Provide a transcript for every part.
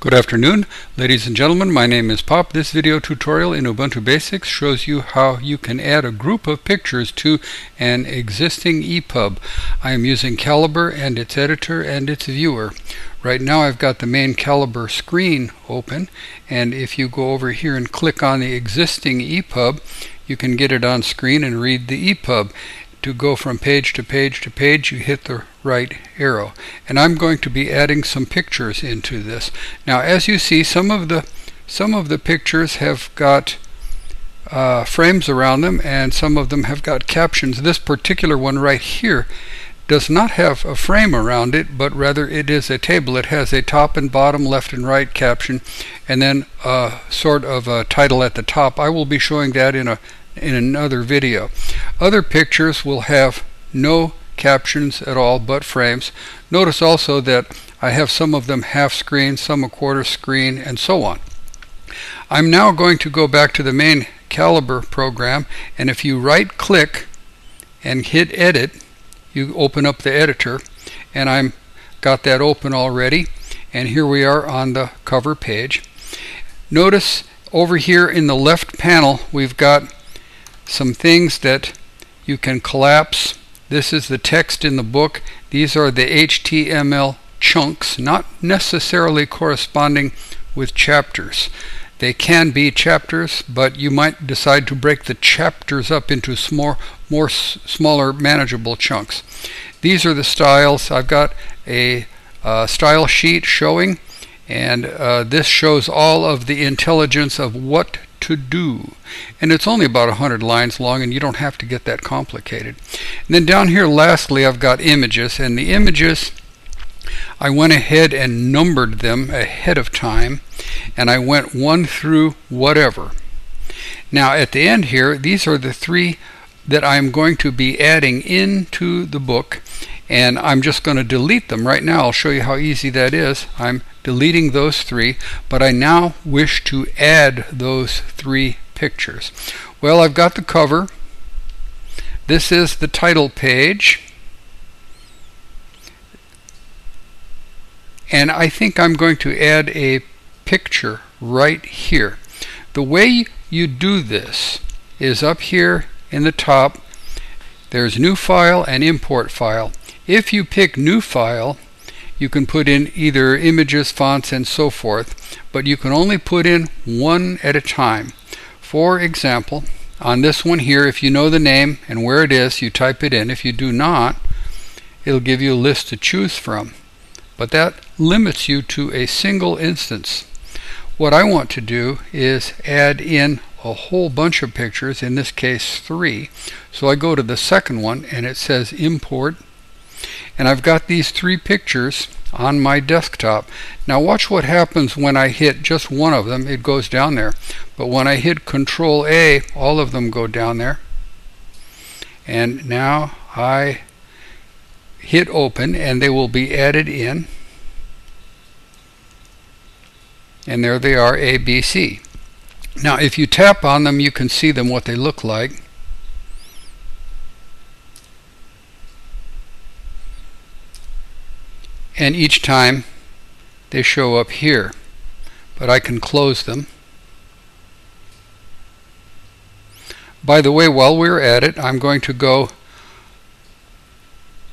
Good afternoon, ladies and gentlemen. My name is Pop. This video tutorial in Ubuntu Basics shows you how you can add a group of pictures to an existing EPUB. I am using Calibre and its editor and its viewer. Right now I've got the main Calibre screen open, and if you go over here and click on the existing EPUB, you can get it on screen and read the EPUB. To go from page to page to page, you hit the right arrow. And I'm going to be adding some pictures into this. Now, as you see, some of the pictures have got frames around them, and some of them have got captions. This particular one right here does not have a frame around it, but rather it is a table. It has a top and bottom, left and right caption, and then a sort of a title at the top. I will be showing that in another video. Other pictures will have no captions at all but frames. Notice also that I have some of them half screen, some a quarter screen, and so on. I'm now going to go back to the main Calibre program, and if you right click and hit edit, you open up the editor, and I've got that open already, and here we are on the cover page. Notice over here in the left panel we've got some things that you can collapse. This is the text in the book. These are the HTML chunks, not necessarily corresponding with chapters. They can be chapters, but you might decide to break the chapters up into smaller manageable chunks. These are the styles. I've got a style sheet showing, and this shows all of the intelligence of what to do, and it's only about 100 lines long, and you don't have to get that complicated. And then down here lastly I've got images, and the images I went ahead and numbered them ahead of time, and I went 1 through whatever. Now at the end here, these are the 3 that I'm going to be adding into the book, and I'm just going to delete them right now. I'll show you how easy that is. I'm deleting those 3, but I now wish to add those 3 pictures. Well, I've got the cover. This is the title page. And I think I'm going to add a picture right here. The way you do this is up here in the top. There's new file and import file. If you pick new file, you can put in either images, fonts, and so forth, but you can only put in one at a time. For example, on this one here, if you know the name and where it is, you type it in. If you do not, it'll give you a list to choose from, but that limits you to a single instance. What I want to do is add in a whole bunch of pictures, in this case 3. So I go to the second one, and it says import, and I've got these 3 pictures on my desktop. Now watch what happens when I hit just one of them. It goes down there, but when I hit Control A, all of them go down there. And now I hit open, and they will be added in, and there they are, A, B, C. Now if you tap on them, you can see them, what they look like. And each time they show up here, but I can close them. By the way, while we're at it, I'm going to go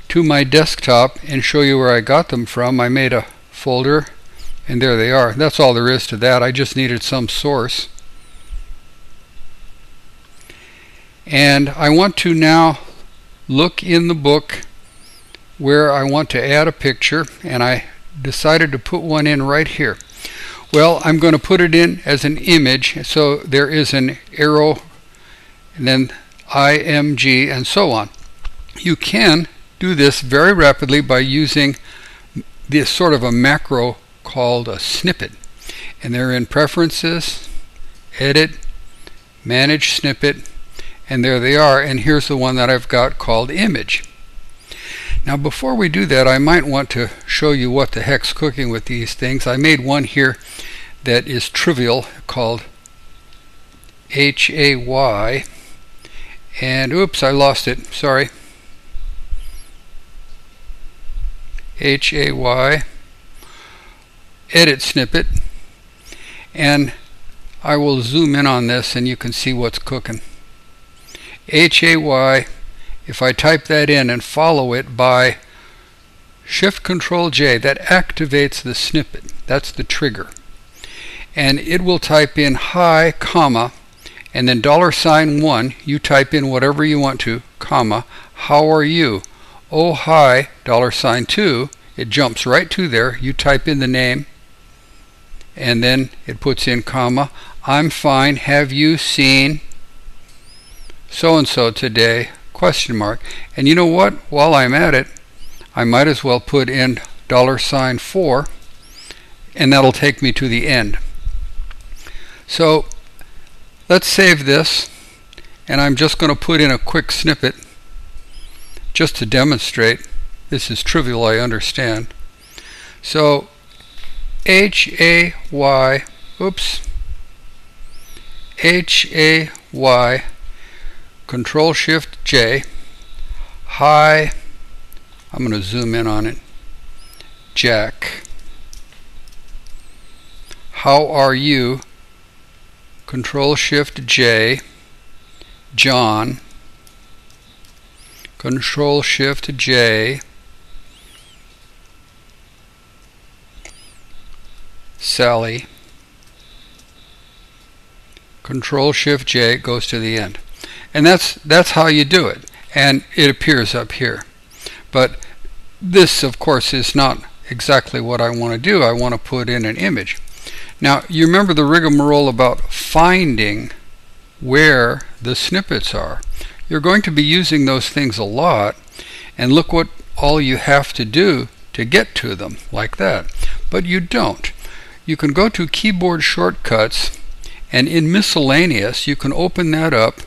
to my desktop and show you where I got them from. I made a folder, and there they are. That's all there is to that. I just needed some source. And I want to now look in the book where I want to add a picture, and I decided to put one in right here. Well, I'm going to put it in as an image, so there is an arrow and then IMG and so on. You can do this very rapidly by using this sort of a macro called a snippet, and they're in Preferences, Edit, Manage Snippet, and there they are. And here's the one that I've got called Image. Now before we do that, I might want to show you what the heck's cooking with these things. I made one here that is trivial called HAY, and oops, I lost it, sorry, HAY edit snippet, and I will zoom in on this and you can see what's cooking. HAY, if I type that in and follow it by Shift-Control-J, that activates the snippet. That's the trigger. And it will type in hi, comma, and then $1. You type in whatever you want to, comma, how are you? Oh, hi, $2. It jumps right to there. You type in the name, and then it puts in comma, I'm fine, have you seen so-and-so today, ? And you know what? While I'm at it, I might as well put in $4, and that'll take me to the end. So let's save this, and I'm just going to put in a quick snippet just to demonstrate. This is trivial, I understand. So HAY, Control-Shift-J, hi, I'm going to zoom in on it, Jack, how are you, Control-Shift-J, John, Control-Shift-J, Sally, Control-Shift-J, goes to the end. And that's how you do it, and it appears up here. But this, of course, is not exactly what I want to do. I want to put in an image. Now, you remember the rigmarole about finding where the snippets are. You're going to be using those things a lot, and look what all you have to do to get to them, like that. But you don't. You can go to Keyboard Shortcuts, and in Miscellaneous, you can open that up,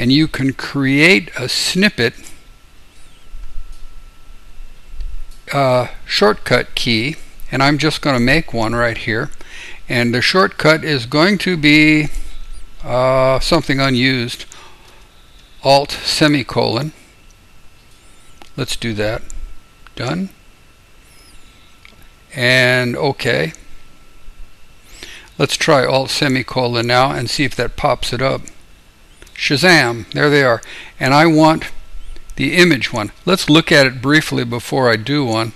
and you can create a snippet shortcut key, and I'm just going to make one right here, and the shortcut is going to be something unused, Alt-; let's do that, done, and OK. Let's try Alt-; now and see if that pops it up. Shazam, there they are. And I want the image one. Let's look at it briefly before I do one.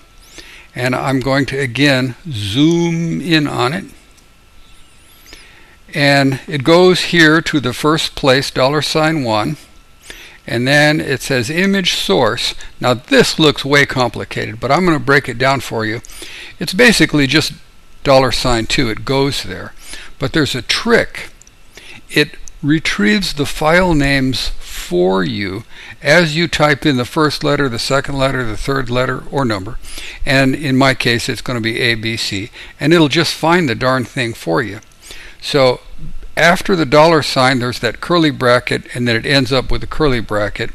And I'm going to again zoom in on it. And it goes here to the first place, $1. And then it says image source. Now this looks way complicated, but I'm going to break it down for you. It's basically just $2. It goes there. But there's a trick. It retrieves the file names for you as you type in the first letter, the second letter, the third letter, or number. And in my case, it's going to be A, B, C. And it'll just find the darn thing for you. So after the $, there's that curly bracket, and then it ends up with a curly bracket.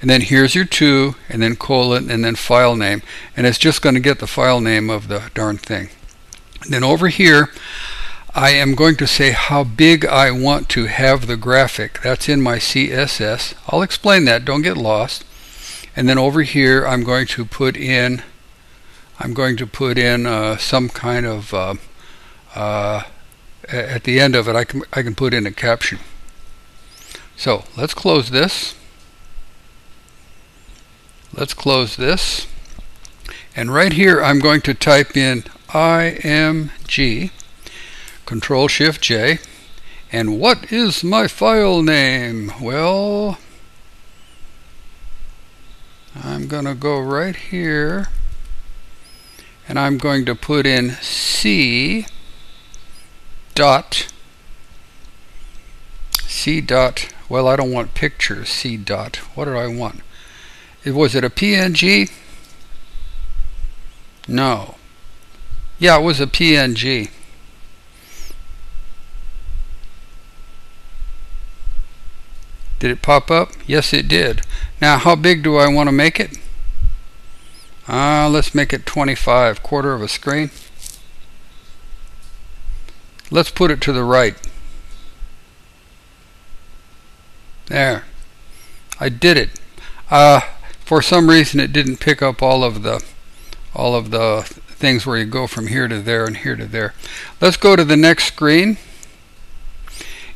And then here's your 2, and then : and then file name. And it's just going to get the file name of the darn thing. And then over here, I am going to say how big I want to have the graphic. That's in my CSS. I'll explain that. Don't get lost. And then over here, I'm going to put in, some kind of at the end of it, I can put in a caption. So let's close this. Let's close this. And right here, I'm going to type in IMG. Control-Shift-J, and what is my file name? Well, I'm going to go right here, and I'm going to put in C dot, well, I don't want pictures, C dot. What did I want? Was it a PNG? No. Yeah, it was a PNG. Did it pop up? Yes, it did. Now, how big do I want to make it? Let's make it 25, quarter of a screen. Let's put it to the right. There. I did it. For some reason, it didn't pick up all of the things where you go from here to there and here to there. Let's go to the next screen,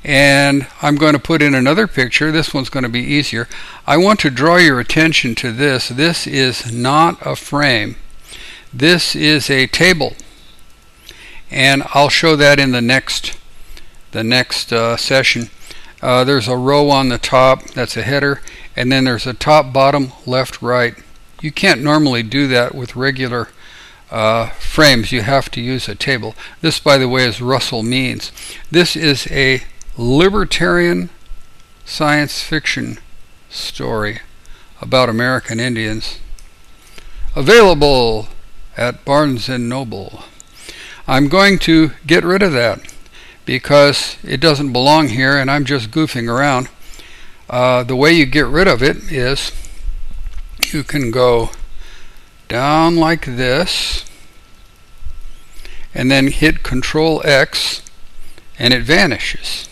and I'm going to put in another picture. This one's going to be easier. I want to draw your attention to this. This is not a frame. This is a table, and I'll show that in the next session. There's a row on the top, that's a header, and then there's a top, bottom, left, right. You can't normally do that with regular frames. You have to use a table. This, by the way, is Russell Means. This is a libertarian science fiction story about American Indians, available at Barnes and Noble. I'm going to get rid of that because it doesn't belong here and I'm just goofing around. The way you get rid of it is you can go down like this and then hit Control X and it vanishes.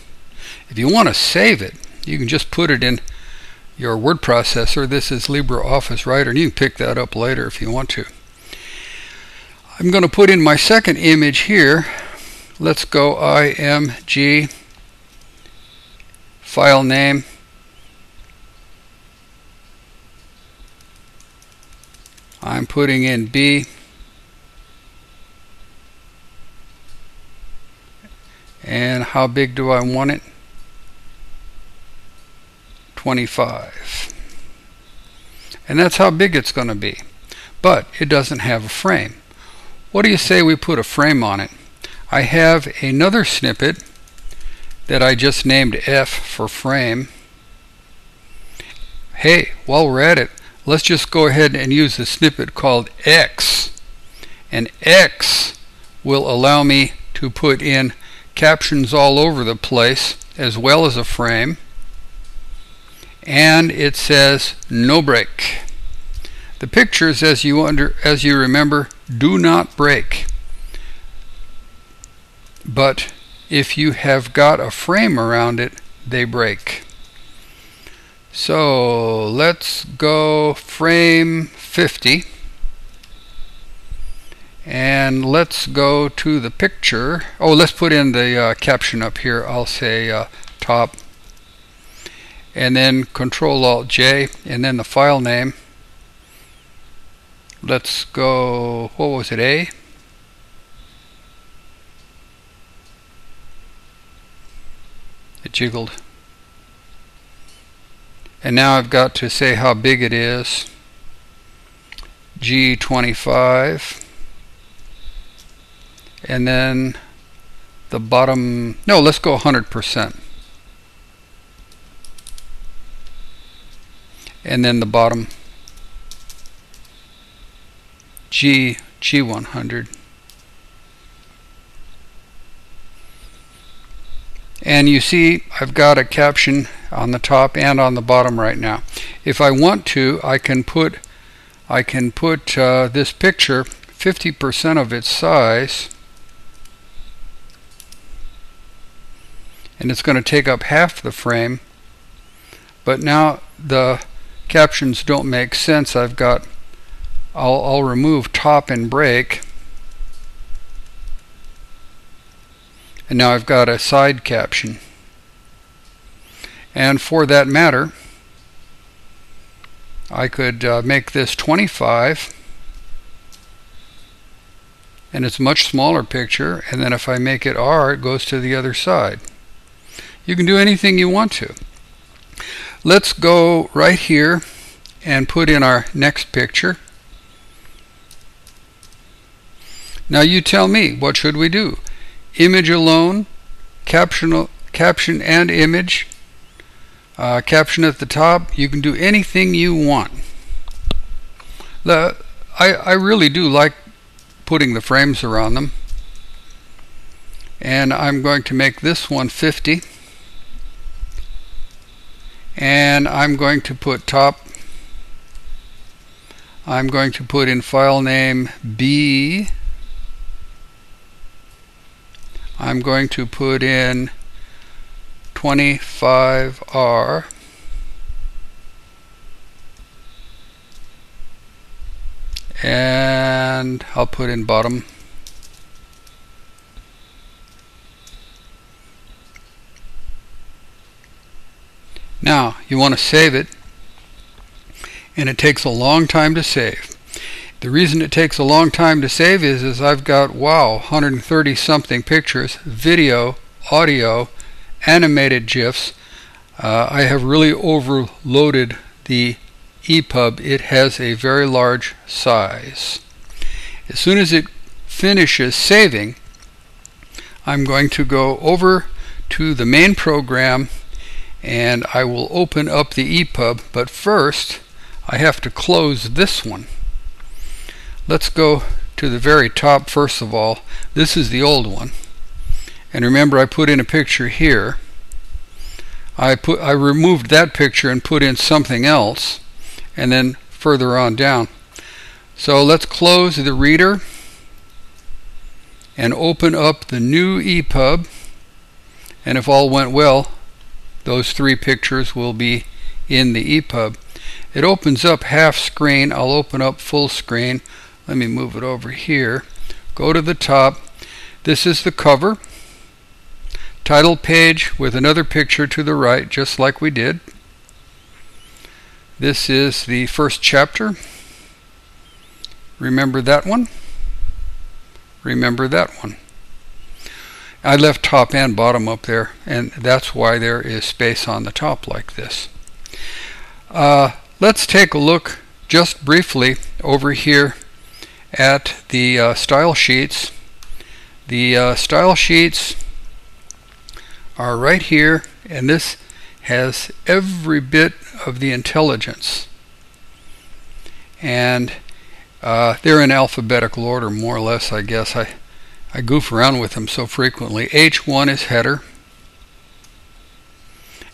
If you want to save it, you can just put it in your word processor. This is LibreOffice Writer, and you can pick that up later if you want to. I'm going to put in my second image here. Let's go img, file name, I'm putting in B, and how big do I want it? 25. And that's how big it's going to be, but it doesn't have a frame. What do you say we put a frame on it? I have another snippet that I just named F for frame. Hey, while we're at it, let's just go ahead and use the snippet called X, and X will allow me to put in captions all over the place as well as a frame. And it says no break. The pictures, as you remember, do not break. But if you have got a frame around it, they break. So let's go frame 50, and let's go to the picture. Oh, let's put in the caption up here. I'll say top, and then Control Alt J, and then the file name. Let's go, what was it, A? It jiggled. And now I've got to say how big it is. G25. And then the bottom, no, let's go 100%. And then the bottom, G100. And you see I've got a caption on the top and on the bottom right now. If I want to, I can put this picture 50% of its size, and it's going to take up half the frame. But now the captions don't make sense. I'll remove top and break. And now I've got a side caption. And for that matter, I could make this 25, and it's a much smaller picture, and then if I make it R, it goes to the other side. You can do anything you want to. Let's go right here and put in our next picture. Now you tell me, what should we do? Image alone, caption and image, caption at the top. You can do anything you want. I really do like putting the frames around them, and I'm going to make this one 50, and I'm going to put top. I'm going to put in file name B. I'm going to put in 25R, and I'll put in bottom. Now you want to save it, and it takes a long time to save. The reason it takes a long time to save is I've got, wow, 130 something pictures, video, audio, animated GIFs. I have really overloaded the EPUB. It has a very large size. As soon as it finishes saving, I'm going to go over to the main program and I will open up the EPUB, but first I have to close this one. Let's go to the very top first of all. This is the old one, and remember I put in a picture here. I removed that picture and put in something else, and then further on down. So let's close the reader and open up the new EPUB, and if all went well, those three pictures will be in the EPUB. It opens up half screen. I'll open up full screen. Let me move it over here. Go to the top. This is the cover. Title page with another picture to the right, just like we did. This is the first chapter. Remember that one? Remember that one. I left top and bottom up there, and that's why there is space on the top like this. Let's take a look just briefly over here at the style sheets. The style sheets are right here, and this has every bit of the intelligence. And they're in alphabetical order, more or less, I guess. I goof around with them so frequently. H1 is header,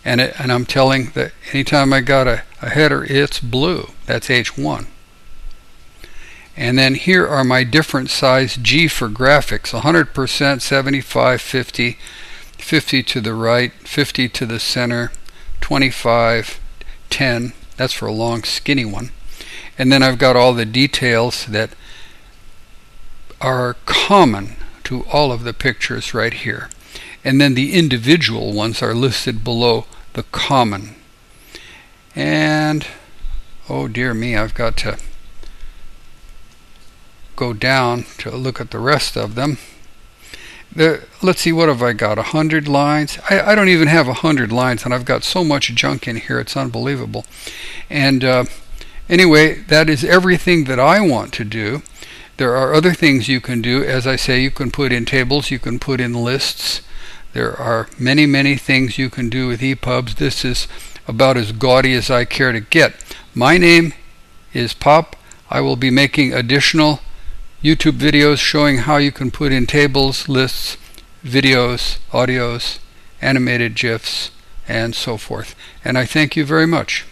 and I'm telling that anytime I got a header, it's blue. That's H1. And then here are my different size G for graphics: 100%, 75, 50, 50 to the right, 50 to the center, 25, 10. That's for a long, skinny one. And then I've got all the details that are common to all of the pictures right here, and then the individual ones are listed below the common. And oh dear me, I've got to go down to look at the rest of them. Let's see, what have I got? 100 lines? I don't even have 100 lines, and I've got so much junk in here, it's unbelievable. And anyway, that is everything that I want to do. There are other things you can do. As I say, you can put in tables, you can put in lists. There are many, many things you can do with EPUBs. This is about as gaudy as I care to get. My name is Pop. I will be making additional YouTube videos showing how you can put in tables, lists, videos, audios, animated GIFs, and so forth. And I thank you very much.